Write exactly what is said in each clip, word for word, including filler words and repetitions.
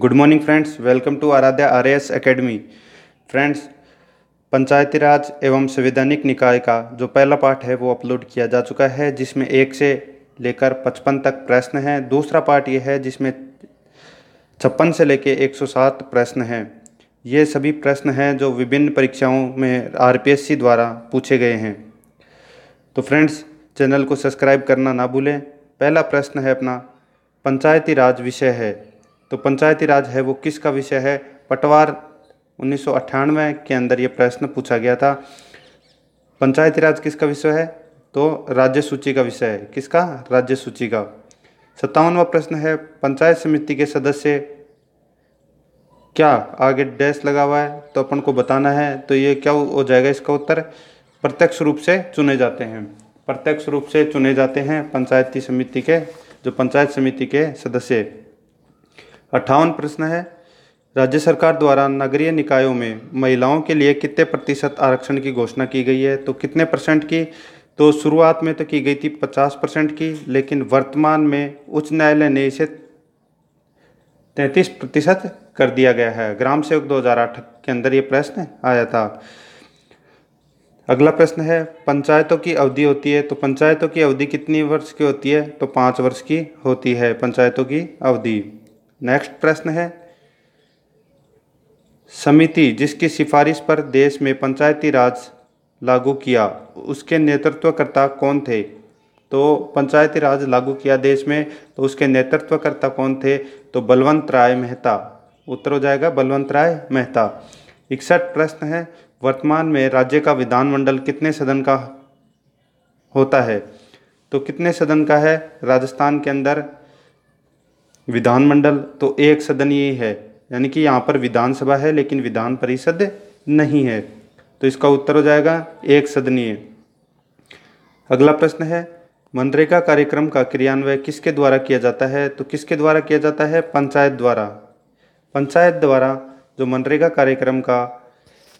Good morning friends, welcome to Aaradhya R S academy. Friends, पंचायती राज एवं संवैधानिक निकाय का जो पहला पार्ट है वो अपलोड किया जा चुका है, जिसमें एक से लेकर पचपन तक प्रश्न हैं। दूसरा पार्ट ये है जिसमें छप्पन से लेकर एक सौ सात प्रश्न हैं। ये सभी प्रश्न हैं जो विभिन्न परीक्षाओं में आरपीएससी द्वारा पूछे गए हैं। तो फ्रेंड्स, चैनल को सब्सक्राइब करना ना भूलें। पहला प्रश्न है अपना पंचायती राज विषय है, तो पंचायती राज है वो किसका विषय है? पटवार उन्नीस सौ अट्ठानवे के अंदर ये प्रश्न पूछा गया था। पंचायती राज किसका विषय है? तो राज्य सूची का विषय है। किसका? राज्य सूची का। सत्तावनवा प्रश्न है, पंचायत समिति के सदस्य क्या आगे डैश लगा हुआ है तो अपन को बताना है। तो ये क्या हो जाएगा इसका उत्तर? प्रत्यक्ष रूप से चुने जाते हैं। प्रत्यक्ष रूप से चुने जाते हैं पंचायती समिति के जो पंचायत समिति के सदस्य। अट्ठावन प्रश्न है, राज्य सरकार द्वारा नगरीय निकायों में महिलाओं के लिए कितने प्रतिशत आरक्षण की घोषणा की गई है? तो कितने परसेंट की? तो शुरुआत में तो की गई थी पचास परसेंट की, लेकिन वर्तमान में उच्च न्यायालय ने इसे तैंतीस प्रतिशत कर दिया गया है। ग्राम सेवक दो हज़ार आठ के अंदर ये प्रश्न आया था। अगला प्रश्न है, पंचायतों की अवधि होती है, तो पंचायतों की अवधि कितनी वर्ष की होती है? तो पाँच वर्ष की होती है पंचायतों की अवधि। नेक्स्ट प्रश्न है, समिति जिसकी सिफारिश पर देश में पंचायती राज लागू किया उसके नेतृत्वकर्ता कौन थे? तो पंचायती राज लागू किया देश में, तो उसके नेतृत्वकर्ता कौन थे? तो बलवंत राय मेहता। उत्तर हो जाएगा बलवंत राय मेहता। इकसठ प्रश्न है, वर्तमान में राज्य का विधानमंडल कितने सदन का होता है? तो कितने सदन का है राजस्थान के अंदर विधानमंडल? तो एक सदन ही है, यानी कि यहाँ पर विधानसभा है लेकिन विधान परिषद नहीं है, तो इसका उत्तर हो जाएगा एक सदनीय। अगला प्रश्न है, मनरेगा कार्यक्रम का क्रियान्वयन किसके द्वारा किया जाता है? तो किसके द्वारा किया जाता है? पंचायत द्वारा। पंचायत द्वारा जो मनरेगा कार्यक्रम का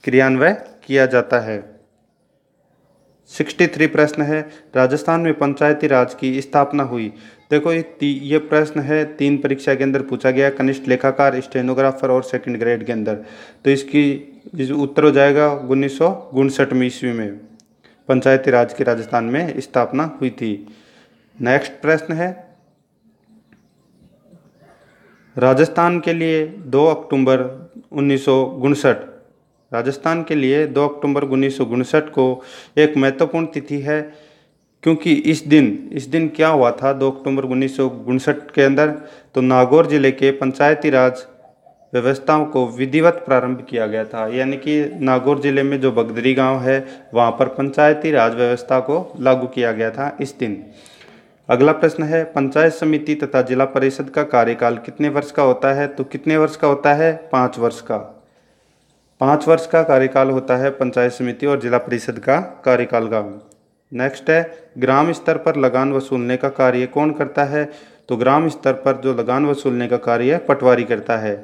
क्रियान्वयन किया जाता है। तिरसठ प्रश्न है, राजस्थान में पंचायती राज की स्थापना हुई। देखो ये ये प्रश्न है, तीन परीक्षा के अंदर पूछा गया, कनिष्ठ लेखाकार, स्टेनोग्राफर और सेकंड ग्रेड के अंदर। तो इसकी उत्तर हो जाएगा उन्नीस सौ उनसठ में ईस्वी में पंचायती राज की राजस्थान में स्थापना हुई थी। नेक्स्ट प्रश्न है, राजस्थान के लिए दो अक्टूबर उन्नीस सौ उनसठ राजस्थान के लिए दो अक्टूबर उन्नीस सौ उनसठ को एक महत्वपूर्ण तिथि है, क्योंकि इस दिन इस दिन क्या हुआ था दो अक्टूबर उन्नीस सौ उनसठ के अंदर? तो नागौर जिले के पंचायती राज व्यवस्थाओं को विधिवत प्रारंभ किया गया था, यानी कि नागौर जिले में जो बगदरी गांव है वहां पर पंचायती राज व्यवस्था को लागू किया गया था इस दिन। अगला प्रश्न है, पंचायत समिति तथा जिला परिषद का कार्यकाल कितने वर्ष का होता है? तो कितने वर्ष का होता है? पाँच वर्ष का। पाँच वर्ष का कार्यकाल होता है पंचायत समिति और जिला परिषद का कार्यकाल का। नेक्स्ट है, ग्राम स्तर पर लगान वसूलने का कार्य कौन करता है? तो ग्राम स्तर पर जो लगान वसूलने का कार्य पटवारी करता है।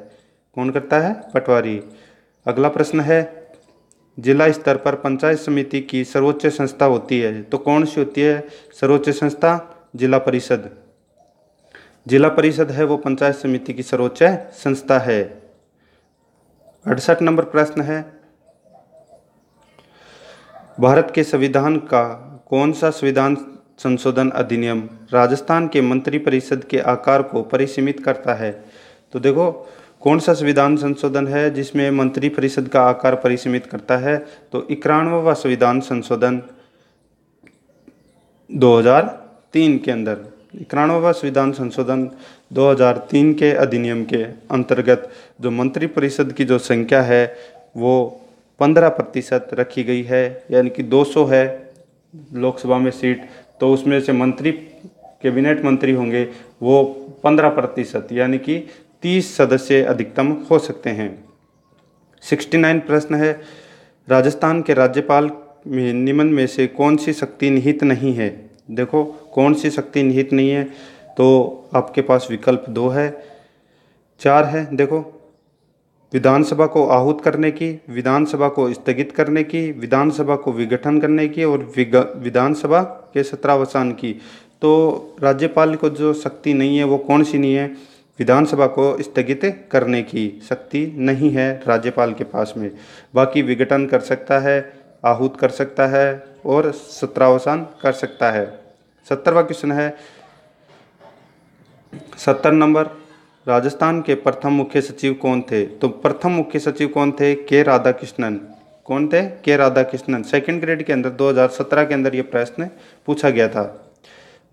कौन करता है? पटवारी। अगला प्रश्न है, जिला स्तर पर पंचायत समिति की सर्वोच्च संस्था होती है, तो कौन सी होती है सर्वोच्च संस्था? जिला परिषद। जिला परिषद है वो पंचायत समिति की सर्वोच्च संस्था है। अड़सठ नंबर प्रश्न है, भारत के संविधान का कौन सा संविधान संशोधन अधिनियम राजस्थान के मंत्रिपरिषद के आकार को परिसीमित करता है? तो देखो कौन सा संविधान संशोधन है जिसमें मंत्रिपरिषद का आकार परिसीमित करता है? तो इक्यानवेवां संविधान संशोधन दो हज़ार तीन के अंदर। इक्यानवेवां संविधान संशोधन दो हज़ार तीन के अधिनियम के अंतर्गत जो मंत्रिपरिषद की जो संख्या है वो पंद्रह प्रतिशत रखी गई है, यानी कि दो सौ है लोकसभा में सीट, तो उसमें से मंत्री कैबिनेट मंत्री होंगे वो पंद्रह प्रतिशत, यानी कि तीस सदस्य अधिकतम हो सकते हैं। उनहत्तर प्रश्न है, राजस्थान के राज्यपाल में निम्न में से कौन सी शक्ति निहित नहीं है? देखो कौन सी शक्ति निहित नहीं है, तो आपके पास विकल्प दो है, चार है। देखो, विधानसभा को आहूत करने की, विधानसभा को स्थगित करने की, विधानसभा को विघटन करने की और विधानसभा के सत्रावसान की। तो राज्यपाल को जो शक्ति नहीं है वो कौन सी नहीं है? विधानसभा को स्थगित करने की शक्ति नहीं है राज्यपाल के पास में। बाकी विघटन कर सकता है, आहूत कर सकता है और सत्रावसान कर सकता है। सत्तरवां क्वेश्चन है सत्तर नंबर, राजस्थान के प्रथम मुख्य सचिव कौन थे? तो प्रथम मुख्य सचिव कौन थे? के राधा कृष्णन। कौन थे? के राधा कृष्णन। सेकेंड ग्रेड के अंदर दो हज़ार सत्रह के अंदर ये प्रश्न पूछा गया था।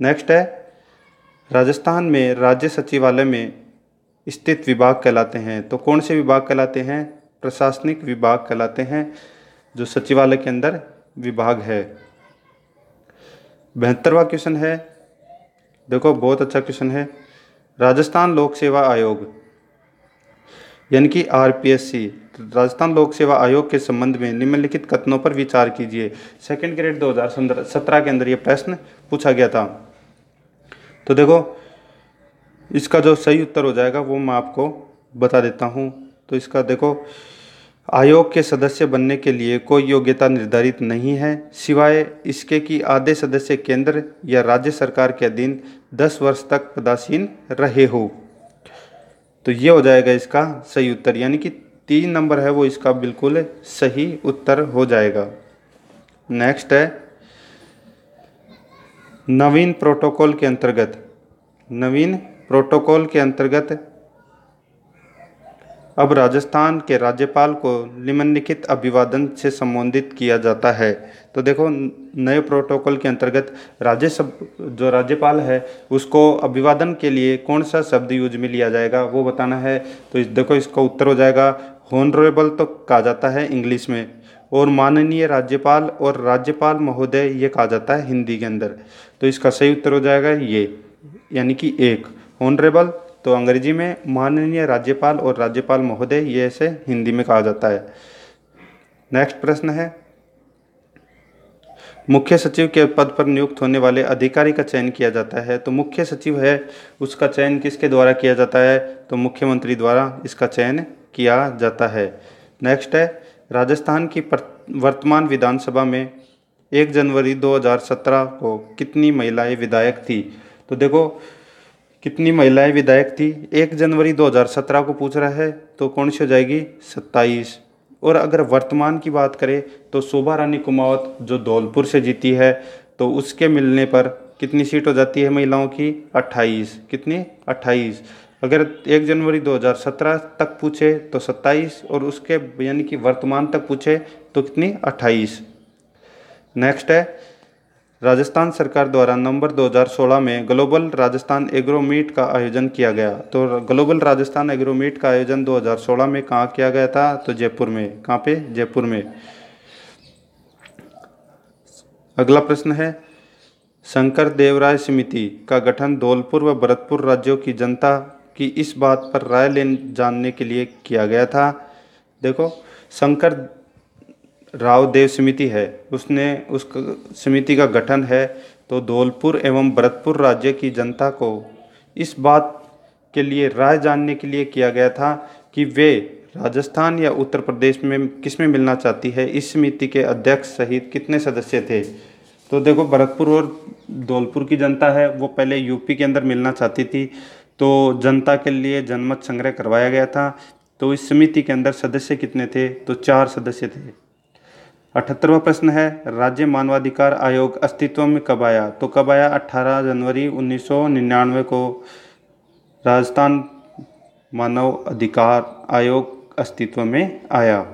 नेक्स्ट है राजस्थान में राज्य सचिवालय में स्थित विभाग कहलाते हैं। तो कौन से विभाग कहलाते हैं? प्रशासनिक विभाग कहलाते हैं, जो सचिवालय के अंदर विभाग है। बहत्तरवां क्वेश्चन है, देखो बहुत अच्छा क्वेश्चन है, राजस्थान लोक सेवा आयोग यानी कि आरपीएससी, राजस्थान लोक सेवा आयोग के संबंध में निम्नलिखित कथनों पर विचार कीजिए। सेकंड ग्रेड दो हज़ार सत्रह के अंदर यह प्रश्न पूछा गया था। तो देखो इसका जो सही उत्तर हो जाएगा वो मैं आपको बता देता हूँ। तो इसका देखो, आयोग के सदस्य बनने के लिए कोई योग्यता निर्धारित नहीं है, सिवाय इसके कि आधे सदस्य केंद्र या राज्य सरकार के अधीन दस वर्ष तक पदासीन रहे हो। तो ये हो जाएगा इसका सही उत्तर, यानी कि तीन नंबर है वो इसका बिल्कुल सही उत्तर हो जाएगा। नेक्स्ट है नवीन प्रोटोकॉल के अंतर्गत, नवीन प्रोटोकॉल के अंतर्गत अब राजस्थान के राज्यपाल को निम्नलिखित अभिवादन से संबोधित किया जाता है। तो देखो नए प्रोटोकॉल के अंतर्गत राज्य सब जो राज्यपाल है उसको अभिवादन के लिए कौन सा शब्द यूज में लिया जाएगा वो बताना है। तो इस देखो इसका उत्तर हो जाएगा हॉनरेबल तो कहा जाता है इंग्लिश में, और माननीय राज्यपाल और राज्यपाल महोदय ये कहा जाता है हिंदी के अंदर। तो इसका सही उत्तर हो जाएगा ये, यानी कि एक हॉनरेबल तो अंग्रेजी में, माननीय राज्यपाल और राज्यपाल महोदय ये ऐसे हिंदी में कहा जाता है। नेक्स्ट प्रश्न है मुख्य सचिव के पद पर नियुक्त होने वाले अधिकारी का चयन किया जाता है। तो मुख्य सचिव है उसका चयन किसके द्वारा किया जाता है? तो मुख्यमंत्री द्वारा इसका चयन किया जाता है। नेक्स्ट है राजस्थान की वर्तमान विधानसभा में एक जनवरी दो हज़ार सत्रह को कितनी महिलाएं विधायक थी? तो देखो कितनी महिलाएं विधायक थी, एक जनवरी दो हज़ार सत्रह को पूछ रहा है, तो कौन सी हो जाएगी? सत्ताईस। और अगर वर्तमान की बात करें तो शोभा रानी कुमावत जो दौलपुर से जीती है, तो उसके मिलने पर कितनी सीट हो जाती है महिलाओं की? अट्ठाईस। कितनी? अट्ठाईस। अगर एक जनवरी दो हज़ार सत्रह तक पूछे तो सत्ताईस, और उसके यानी कि वर्तमान तक पूछे तो कितनी? अट्ठाईस। नेक्स्ट है राजस्थान सरकार द्वारा नवंबर दो हज़ार सोलह में ग्लोबल राजस्थान एग्रो मीट का आयोजन किया गया। तो ग्लोबल राजस्थान एग्रो मीट का आयोजन दो हज़ार सोलह में कहाँ किया गया था? तो जयपुर में। कहाँ पे? जयपुर में। अगला प्रश्न है शंकर देवराय समिति का गठन धौलपुर व भरतपुर राज्यों की जनता की इस बात पर राय लेने जानने के लिए किया गया था। देखो शंकर राव देव समिति है, उसने उस समिति का गठन है, तो धौलपुर एवं भरतपुर राज्य की जनता को इस बात के लिए राय जानने के लिए किया गया था कि वे राजस्थान या उत्तर प्रदेश में किसमें मिलना चाहती है। इस समिति के अध्यक्ष सहित कितने सदस्य थे? तो देखो भरतपुर और धौलपुर की जनता है वो पहले यूपी के अंदर मिलना चाहती थी, तो जनता के लिए जनमत संग्रह करवाया गया था। तो इस समिति के अंदर सदस्य कितने थे? तो चार सदस्य थे। अठहत्तरवां प्रश्न है राज्य मानवाधिकार आयोग अस्तित्व में कब आया? तो कब आया? अठारह जनवरी उन्नीस सौ निन्यानवे को राजस्थान मानव अधिकार आयोग अस्तित्व में आया।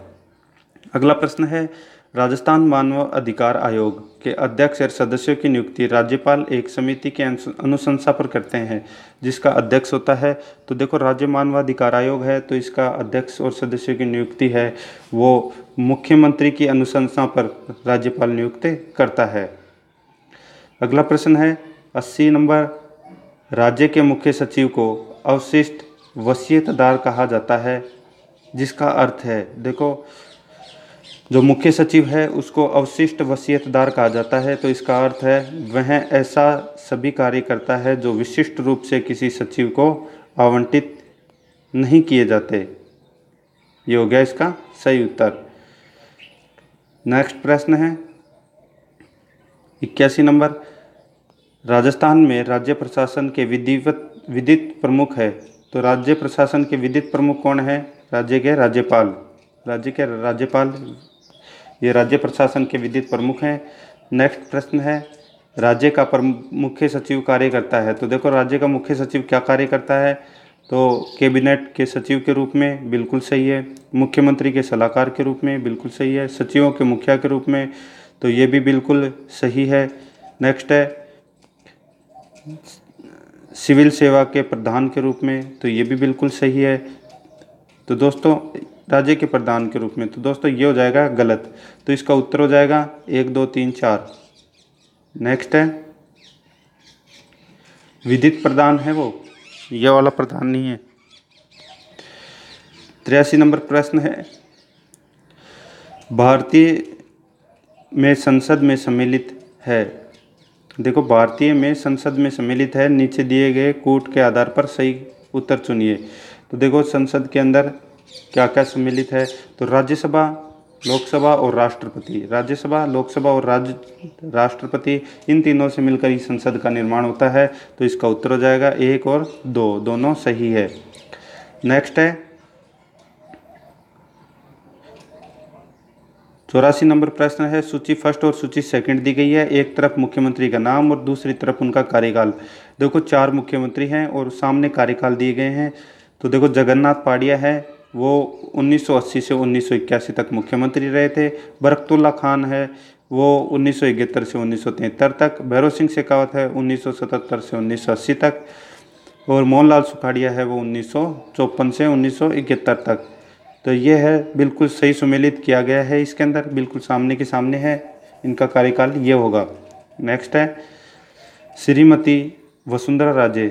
अगला प्रश्न है राजस्थान मानव अधिकार आयोग के अध्यक्ष और सदस्यों की नियुक्ति राज्यपाल एक समिति के अनुशंसा पर करते हैं जिसका अध्यक्ष होता है। तो देखो राज्य मानवाधिकार आयोग है, तो इसका अध्यक्ष और सदस्यों की नियुक्ति है वो मुख्यमंत्री की अनुशंसा पर राज्यपाल नियुक्त करता है। अगला प्रश्न है अस्सी नंबर, राज्य के मुख्य सचिव को अवशिष्ट वसीयतदार कहा जाता है जिसका अर्थ है, देखो जो मुख्य सचिव है उसको अवशिष्ट वसीयतदार कहा जाता है। तो इसका अर्थ है वह ऐसा सभी कार्य करता है जो विशिष्ट रूप से किसी सचिव को आवंटित नहीं किए जाते। ये हो गया इसका सही उत्तर। नेक्स्ट प्रश्न है इक्यासी नंबर, राजस्थान में राज्य प्रशासन के विधिवत विदित प्रमुख है तो राज्य प्रशासन के विदित प्रमुख कौन है? राज्य के राज्यपाल, राज्य के राज्यपाल ये राज्य प्रशासन के विदित प्रमुख हैं। नेक्स्ट प्रश्न है, राज्य का मुख्य सचिव कार्य करता है। तो देखो राज्य का मुख्य सचिव क्या कार्य करता है? तो कैबिनेट के सचिव के रूप में, बिल्कुल सही है। मुख्यमंत्री के सलाहकार के रूप में, बिल्कुल सही है। सचिवों के मुखिया के रूप में, तो ये भी बिल्कुल सही है। नेक्स्ट है सिविल सेवा के प्रधान के रूप में, तो ये भी बिल्कुल सही है। तो दोस्तों राज्य के प्रधान के रूप में, तो दोस्तों ये हो जाएगा गलत, तो इसका उत्तर हो जाएगा एक दो तीन चार। नेक्स्ट है विदित प्रधान है, वो ये वाला प्रधान नहीं है। तिरासी नंबर प्रश्न है, भारतीय में संसद में सम्मिलित है। देखो भारतीय में संसद में सम्मिलित है, नीचे दिए गए कूट के आधार पर सही उत्तर चुनिए। तो देखो संसद के अंदर क्या क्या सम्मिलित है? तो राज्यसभा, लोकसभा और राष्ट्रपति, राज्यसभा, लोकसभा और राज्य राष्ट्रपति, इन तीनों से मिलकर ही संसद का निर्माण होता है। तो इसका उत्तर हो जाएगा एक और दो, दोनों सही है। नेक्स्ट है चौरासी नंबर प्रश्न है, सूची फर्स्ट और सूची सेकंड दी गई है। एक तरफ मुख्यमंत्री का नाम और दूसरी तरफ उनका कार्यकाल। देखो चार मुख्यमंत्री हैं और सामने कार्यकाल दिए गए हैं। तो देखो जगन्नाथ पाड़िया है, वो उन्नीस सौ अस्सी से उन्नीस सौ इक्यासी तक मुख्यमंत्री रहे थे। बरकतुल्ला खान है, वो उन्नीस सौ इकहत्तर से उन्नीस सौ तिहत्तर तक। भैरव सिंह शेखावत है उन्नीस सौ सतहत्तर से उन्नीस सौ अस्सी तक। और मोहनलाल सुखाड़िया है वो उन्नीस सौ चौवन से उन्नीस सौ इकहत्तर तक। तो ये है बिल्कुल सही सुमेलित किया गया है, इसके अंदर बिल्कुल सामने के सामने है, इनका कार्यकाल ये होगा। नेक्स्ट है श्रीमती वसुंधरा राजे,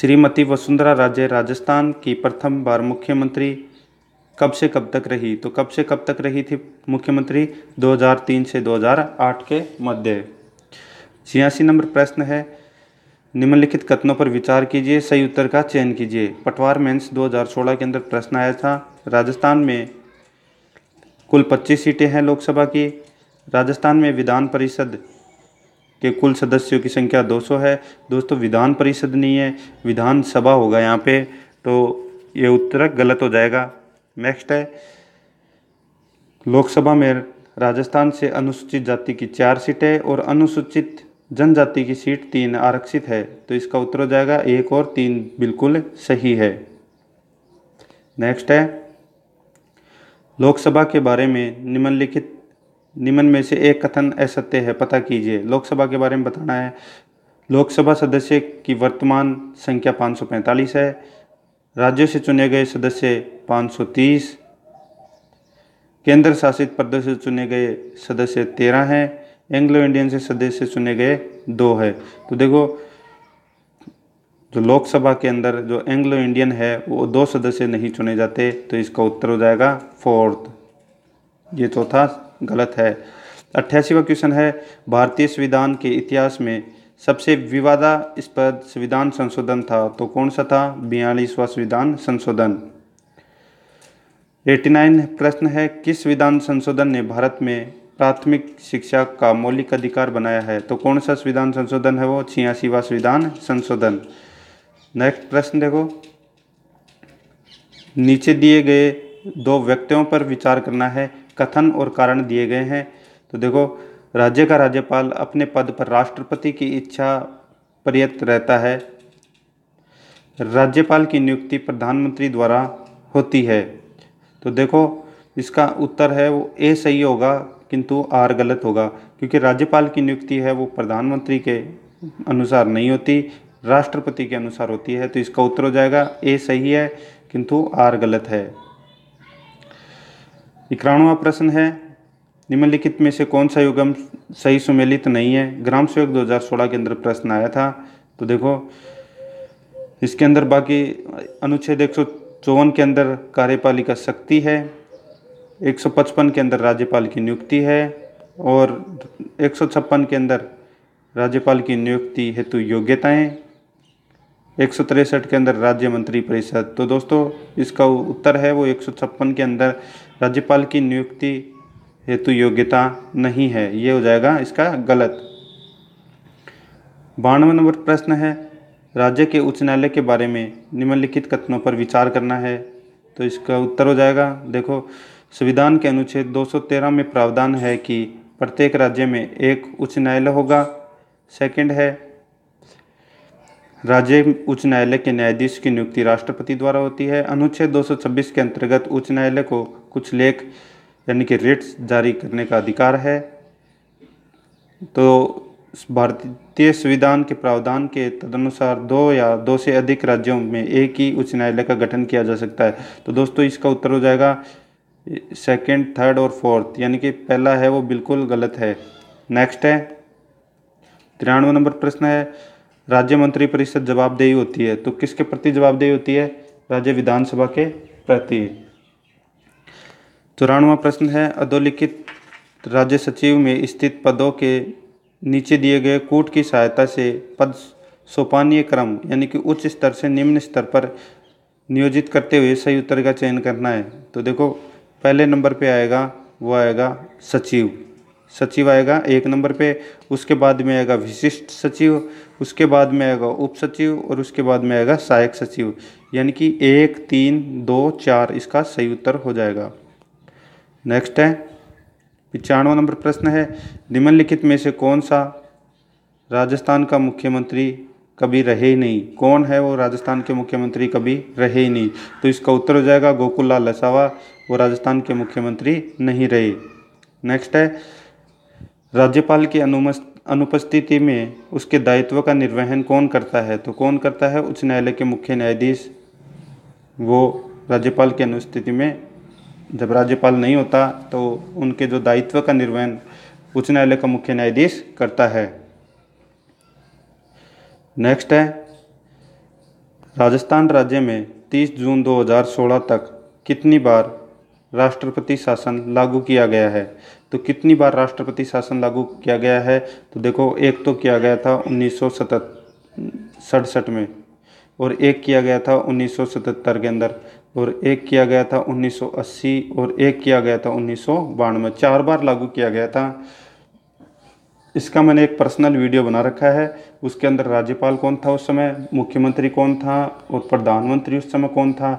श्रीमती वसुंधरा राजे राजस्थान की प्रथम बार मुख्यमंत्री कब से कब तक रही? तो कब से कब तक रही थी मुख्यमंत्री? दो हज़ार तीन से दो हज़ार आठ के मध्य। छियासी नंबर प्रश्न है, निम्नलिखित कथनों पर विचार कीजिए, सही उत्तर का चयन कीजिए। पटवार मेंस दो हज़ार सोलह के अंदर प्रश्न आया था। राजस्थान में कुल पच्चीस सीटें हैं लोकसभा की। राजस्थान में विधान परिषद के कुल सदस्यों की संख्या दो सौ है। दोस्तों विधान परिषद नहीं है, विधानसभा होगा यहाँ पे, तो ये उत्तर गलत हो जाएगा। नेक्स्ट है लोकसभा में राजस्थान से अनुसूचित जाति की चार सीटें और अनुसूचित जनजाति की सीट तीन आरक्षित है। तो इसका उत्तर हो जाएगा एक और तीन, बिल्कुल सही है। नेक्स्ट है लोकसभा के बारे में निम्नलिखित निम्न में से एक कथन असत्य है, पता कीजिए। लोकसभा के बारे में बताना है। लोकसभा सदस्य की वर्तमान संख्या पाँच सौ पैंतालीस है। राज्यों से चुने गए सदस्य पाँच सौ तीस, केंद्र शासित प्रदेश से चुने गए सदस्य तेरह हैं, एंग्लो इंडियन से सदस्य चुने गए दो है। तो देखो जो लोकसभा के अंदर जो एंग्लो इंडियन है वो दो सदस्य नहीं चुने जाते, तो इसका उत्तर हो जाएगा फोर्थ, ये चौथा गलत है। अट्ठासीवा क्वेश्चन है, भारतीय संविधान के इतिहास में सबसे विवादास्पद संविधान संशोधन था, तो कौन सा था? बयालीसवां संविधान संशोधन। एटी नाइन प्रश्न है, किस संविधान संशोधन ने भारत में प्राथमिक शिक्षा का मौलिक अधिकार बनाया है? तो कौन सा संविधान संशोधन है वो? छियासीवा संविधान संशोधन। नेक्स्ट प्रश्न देखो, नीचे दिए गए दो व्यक्तियों पर विचार करना है, कथन और कारण दिए गए हैं। तो देखो राज्य का राज्यपाल अपने पद पर राष्ट्रपति की इच्छा पर्यंत रहता है। राज्यपाल की नियुक्ति प्रधानमंत्री द्वारा होती है। तो देखो इसका उत्तर है वो ए सही होगा, किंतु आर गलत होगा, क्योंकि राज्यपाल की नियुक्ति है वो प्रधानमंत्री के अनुसार नहीं होती, राष्ट्रपति के अनुसार होती है। तो इसका उत्तर हो जाएगा ए सही है, किंतु आर गलत है। इक्यानवां प्रश्न है, निम्नलिखित में से कौन सा युग्म सही सुमेलित नहीं है? ग्राम सेवक दो हज़ार सोलह के अंदर प्रश्न आया था। तो देखो इसके अंदर बाकी अनुच्छेद एक सौ चौवन के अंदर कार्यपालिका शक्ति है, एक सौ पचपन के अंदर राज्यपाल की नियुक्ति है और एक सौ छप्पन के अंदर राज्यपाल की नियुक्ति हेतु योग्यताएं, एक सौ तिरसठ के अंदर राज्य मंत्री परिषद। तो दोस्तों इसका उत्तर है वो एक सौ छप्पन के अंदर राज्यपाल की नियुक्ति हेतु योग्यता नहीं है, ये हो जाएगा इसका गलत। बानवे नंबर प्रश्न है, राज्य के उच्च न्यायालय के बारे में निम्नलिखित कथनों पर विचार करना है। तो इसका उत्तर हो जाएगा, देखो संविधान के अनुच्छेद दो सौ तेरह में प्रावधान है कि प्रत्येक राज्य में एक उच्च न्यायालय होगा। सेकंड है, राज्य उच्च न्यायालय के न्यायाधीश की नियुक्ति राष्ट्रपति द्वारा होती है। अनुच्छेद दो सौ छब्बीस के अंतर्गत उच्च न्यायालय को कुछ लेख यानी कि रिट्स जारी करने का अधिकार है। तो भारतीय संविधान के प्रावधान के तदनुसार दो या दो से अधिक राज्यों में एक ही उच्च न्यायालय का गठन किया जा सकता है। तो दोस्तों इसका उत्तर हो जाएगा सेकंड, थर्ड और फोर्थ, यानी कि पहला है वो बिल्कुल गलत है। नेक्स्ट है तिरानवे नंबर प्रश्न है, राज्य मंत्री परिषद जवाबदेही होती है तो किसके प्रति जवाबदेही होती है? राज्य विधानसभा के प्रति। चौरानवा प्रश्न है, अधोलिखित राज्य सचिव में स्थित पदों के नीचे दिए गए कूट की सहायता से पद सोपानीय क्रम यानी कि उच्च स्तर से निम्न स्तर पर नियोजित करते हुए सही उत्तर का चयन करना है। तो देखो पहले नंबर पे आएगा वो आएगा सचिव, सचिव आएगा एक नंबर पे, उसके बाद में आएगा विशिष्ट सचिव, उसके बाद में आएगा उप सचिव और उसके बाद में आएगा सहायक सचिव, यानी कि एक तीन दो चार इसका सही उत्तर हो जाएगा। नेक्स्ट है पचानवे नंबर प्रश्न है, निम्नलिखित में से कौन सा राजस्थान का मुख्यमंत्री कभी रहे ही नहीं? कौन है वो राजस्थान के मुख्यमंत्री कभी रहे ही नहीं? तो इसका उत्तर हो जाएगा गोकुललाल लसावा, वो राजस्थान के मुख्यमंत्री नहीं रहे। नेक्स्ट है, राज्यपाल की अनुपस्थिति में उसके दायित्व का निर्वहन कौन करता है? तो कौन करता है? उच्च न्यायालय के मुख्य न्यायाधीश, वो राज्यपाल की अनुपस्थिति में जब राज्यपाल नहीं होता तो उनके जो दायित्व का निर्वहन उच्च न्यायालय का मुख्य न्यायाधीश करता है। नेक्स्ट है, राजस्थान राज्य में तीस जून दो हज़ार सोलह तक कितनी बार राष्ट्रपति शासन लागू किया गया है? तो कितनी बार राष्ट्रपति शासन लागू किया गया है? तो देखो एक तो किया गया था उन्नीस सौ सड़सठ में, और एक किया गया था उन्नीस सौ सतहत्तर के अंदर, और एक किया गया था उन्नीस सौ अस्सी, और एक किया गया था उन्नीस सौ बानवे। चार बार लागू किया गया था। इसका मैंने एक पर्सनल वीडियो बना रखा है, उसके अंदर राज्यपाल कौन था उस समय, मुख्यमंत्री कौन था और प्रधानमंत्री उस समय कौन था,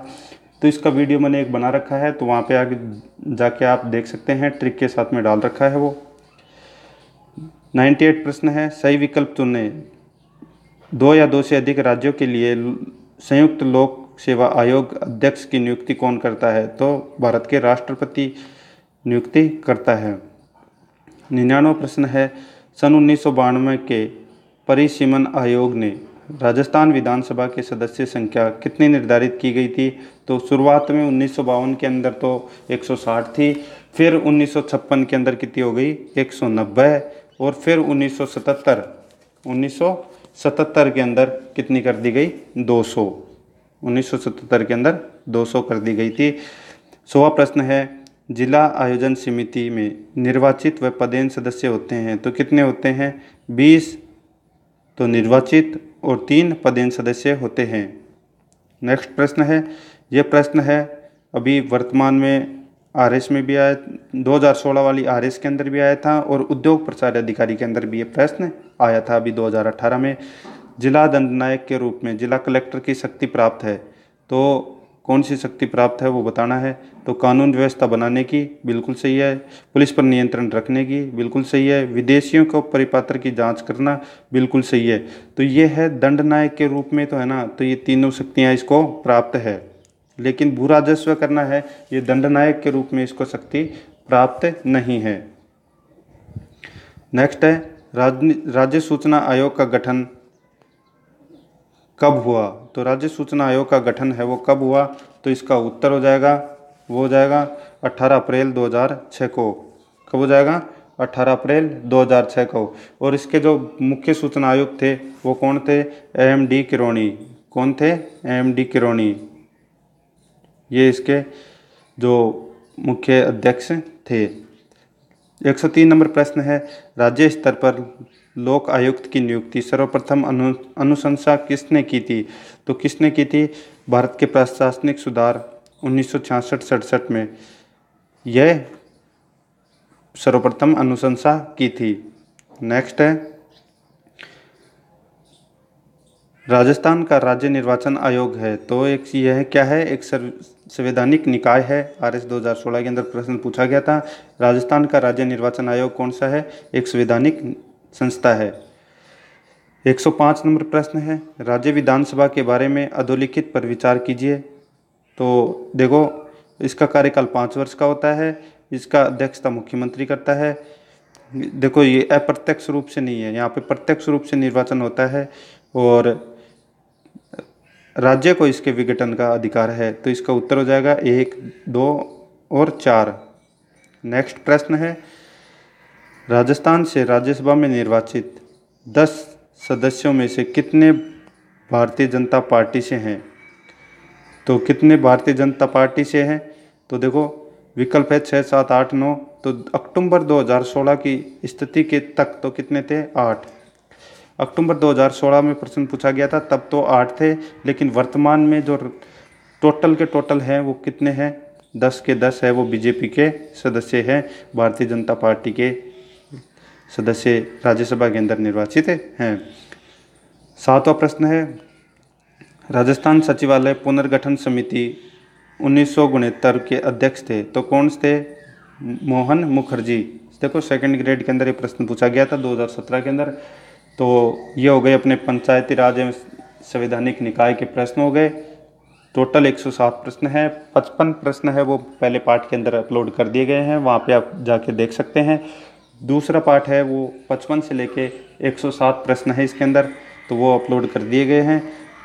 तो इसका वीडियो मैंने एक बना रखा है, तो वहाँ पे आगे जाके आप देख सकते हैं, ट्रिक के साथ में डाल रखा है वो। अट्ठानवे प्रश्न है, सही विकल्प चुने। दो या दो से अधिक राज्यों के लिए संयुक्त लोक सेवा आयोग अध्यक्ष की नियुक्ति कौन करता है? तो भारत के राष्ट्रपति नियुक्ति करता है। निन्यानवे प्रश्न है, सन उन्नीस सौ बानवे के परिसीमन आयोग ने राजस्थान विधानसभा के सदस्य संख्या कितनी निर्धारित की गई थी? तो शुरुआत में उन्नीस सौ बावन के अंदर तो एक सौ साठ थी, फिर उन्नीस सौ छप्पन के अंदर कितनी हो गई, एक सौ नब्बे, और फिर उन्नीस सौ सतहत्तर उन्नीस सौ सतहत्तर के अंदर कितनी कर दी गई, दो सौ, उन्नीस सौ सतहत्तर के अंदर दो सौ कर दी गई थी। सौवा प्रश्न है, जिला आयोजन समिति में निर्वाचित व पदेन सदस्य होते हैं तो कितने होते हैं? बीस तो निर्वाचित और तीन पदेन सदस्य होते हैं। नेक्स्ट प्रश्न है, यह प्रश्न है अभी वर्तमान में आर एस में भी आया, दो हज़ार सोलह वाली आर एस के अंदर भी आया था और उद्योग प्रसार अधिकारी के अंदर भी ये प्रश्न आया था अभी दो हज़ार अठारह में। जिला दंडनायक के रूप में जिला कलेक्टर की शक्ति प्राप्त है, तो कौन सी शक्ति प्राप्त है वो बताना है। तो कानून व्यवस्था बनाने की बिल्कुल सही है, पुलिस पर नियंत्रण रखने की बिल्कुल सही है, विदेशियों को परिपात्र की जांच करना बिल्कुल सही है। तो ये है दंडनायक के रूप में, तो है ना, तो ये तीनों शक्तियां इसको प्राप्त है, लेकिन भू राजस्व करना है ये दंडनायक के रूप में, इसको शक्ति प्राप्त नहीं है। नेक्स्ट है, राज्य सूचना आयोग का गठन कब हुआ? तो राज्य सूचना आयोग का गठन है वो कब हुआ? तो इसका उत्तर हो जाएगा वो हो जाएगा अठारह अप्रैल दो हज़ार छह को। कब हो जाएगा? अठारह अप्रैल दो हज़ार छह को। और इसके जो मुख्य सूचना आयोग थे वो कौन थे? एमडी किरोनी। कौन थे? एमडी किरोनी, ये इसके जो मुख्य अध्यक्ष थे। एक सौ तीन नंबर प्रश्न है, राज्य स्तर पर लोक आयुक्त की नियुक्ति सर्वप्रथम अनु अनुशंसा किसने की थी? तो किसने की थी? भारत के प्रशासनिक सुधार उन्नीस सौ छियासठ सड़सठ में यह सर्वप्रथम अनुशंसा की थी। नेक्स्ट है, राजस्थान का राज्य निर्वाचन आयोग है तो एक यह क्या है, एक संवैधानिक निकाय है। आर एस दो हज़ार सोलह के अंदर प्रश्न पूछा गया था, राजस्थान का राज्य निर्वाचन आयोग कौन सा है, एक संवैधानिक संस्था है। एक सौ पाँच नंबर प्रश्न है, राज्य विधानसभा के बारे में अधोलिखित पर विचार कीजिए। तो देखो, इसका कार्यकाल पाँच वर्ष का होता है, इसका अध्यक्षता मुख्यमंत्री करता है। देखो ये अप्रत्यक्ष रूप से नहीं है, यहाँ पे प्रत्यक्ष रूप से निर्वाचन होता है और राज्य को इसके विघटन का अधिकार है। तो इसका उत्तर हो जाएगा एक, दो और चार। नेक्स्ट प्रश्न है, राजस्थान से राज्यसभा में निर्वाचित दस सदस्यों में से कितने भारतीय जनता पार्टी से हैं। तो कितने भारतीय जनता पार्टी से हैं, तो देखो विकल्प है छः, सात, आठ, नौ। तो अक्टूबर दो हज़ार सोलह की स्थिति के तक तो कितने थे, आठ। अक्टूबर दो हज़ार सोलह में प्रश्न पूछा गया था, तब तो आठ थे, लेकिन वर्तमान में जो टोटल के टोटल हैं वो कितने हैं, दस के दस है। वो बीजेपी के सदस्य हैं, भारतीय जनता पार्टी के सदस्य राज्यसभा के अंदर निर्वाचित हैं। सातवां प्रश्न है, राजस्थान सचिवालय पुनर्गठन समिति उन्नीस सौ उनहत्तर के अध्यक्ष थे, तो कौन थे, मोहन मुखर्जी। देखो सेकंड ग्रेड के अंदर ये प्रश्न पूछा गया था दो हज़ार सत्रह के अंदर। तो ये हो गए अपने पंचायती राज एवं संवैधानिक निकाय के प्रश्न हो गए। टोटल एक सौ सात प्रश्न हैं, पचपन प्रश्न है वो पहले पार्ट के अंदर अपलोड कर दिए गए हैं, वहाँ पे आप जाके देख सकते हैं। दूसरा पार्ट है वो पचपन से लेके एक सौ सात प्रश्न है इसके अंदर, तो वो अपलोड कर दिए गए हैं।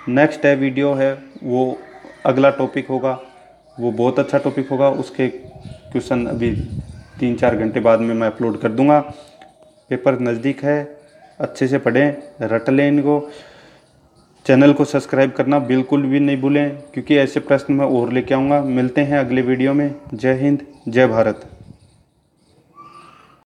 नेक्स्ट है वीडियो है, वो अगला टॉपिक होगा, वो बहुत अच्छा टॉपिक होगा, उसके क्वेश्चन अभी तीन चार घंटे बाद में मैं अपलोड कर दूंगा। पेपर नज़दीक है, अच्छे से पढ़ें, रट लें इनको। चैनल को सब्सक्राइब करना बिल्कुल भी नहीं भूलें, क्योंकि ऐसे प्रश्न मैं और लेके आऊँगा। मिलते हैं अगले वीडियो में। जय हिंद, जय भारत।